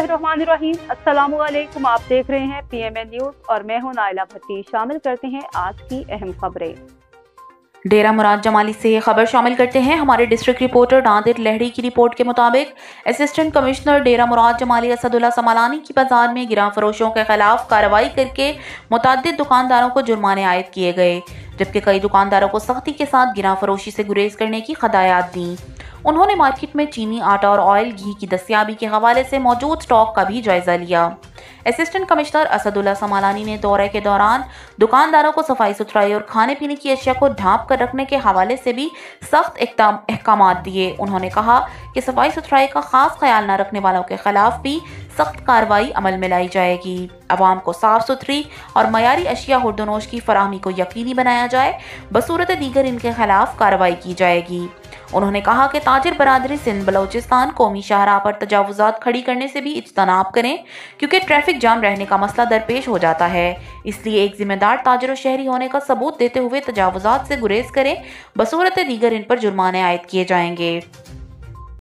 बिस्मिल्लाहिर्रहमानिर्रहीम। अस्सलाम वालेकुम। आप देख रहे हैं PMN न्यूज़ और मैं हूं नायला भट्टी। शामिल करते हैं आज की अहम खबरें। डेरा मुराद जमाली से खबर शामिल करते हैं। हमारे डिस्ट्रिक्ट रिपोर्टर दादिर लहड़ी की रिपोर्ट के मुताबिक असिस्टेंट कमिश्नर डेरा मुराद जमाली असदुल्लाह समालानी की बाजार में गिरा फरोशों के खिलाफ कार्रवाई करके मुतादिद दुकानदारों को जुर्माने आयद किए गए, जबकि कई दुकानदारों को सख्ती के साथ गिरा फरोशी से गुरेज करने की हदायत दी। उन्होंने मार्केट में चीनी, आटा और ऑयल, घी की दस्तियाबी के हवाले से मौजूद स्टॉक का भी जायजा लिया। असिस्टेंट कमिश्नर असदुल्लाह समालानी ने दौरे के दौरान दुकानदारों को सफाई सुथराई और खाने पीने की अशिया को ढांप कर रखने के हवाले से भी सख्त अहकाम दिए। उन्होंने कहा कि सफाई सुथराई का खास ख्याल न रखने वालों के खिलाफ भी सख्त कार्रवाई अमल में लाई जाएगी। अवाम को साफ सुथरी और मयारी अशिया हुर्दोनोश की फराहमी को यकीनी बनाया जाए, बसूरत दीगर इनके खिलाफ कार्रवाई की जाएगी। उन्होंने कहा कि ताजिर बरादरी सिंध बलोचिस्तान कौमी शाहराह पर तजावुज़ात खड़ी करने से भी इज्तनाब करें, क्योंकि ट्रैफिक जाम रहने का मसला दरपेश हो जाता है। इसलिए एक जिम्मेदार ताजिर और शहरी होने का सबूत देते हुए तजावुज़ात से गुरेज करें, बसूरत दीगर इन पर जुर्माने आयद किए जाएंगे।